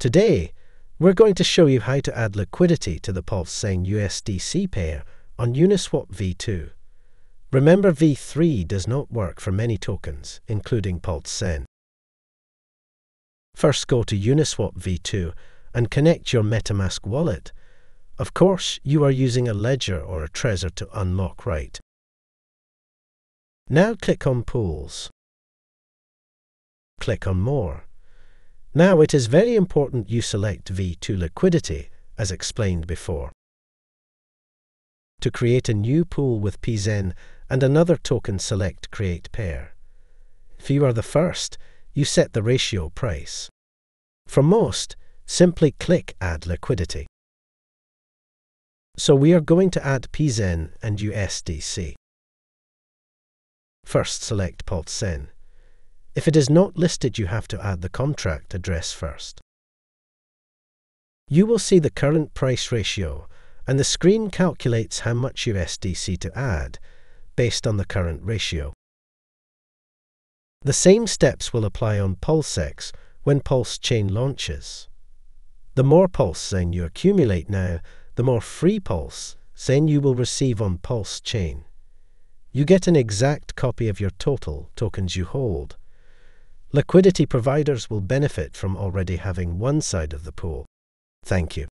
Today, we're going to show you how to add liquidity to the PulseChain USDC pair on Uniswap V2. Remember, V3 does not work for many tokens, including PulseZen. First, go to Uniswap V2 and connect your MetaMask wallet. Of course, you are using a Ledger or a Trezor to unlock, right? Now click on Pools. Click on More. Now it is very important you select V2 liquidity, as explained before. To create a new pool with PulseZen and another token, select Create Pair. If you are the first, you set the ratio price. For most, simply click Add Liquidity. So we are going to add PulseZen and USDC. First, select PulseZen. If it is not listed, you have to add the contract address first. You will see the current price ratio, and the screen calculates how much USDC to add, based on the current ratio. The same steps will apply on PulseX when PulseChain launches. The more PulseZen you accumulate now, the more free PulseZen you will receive on PulseChain. You get an exact copy of your total tokens you hold. Liquidity providers will benefit from already having one side of the pool. Thank you.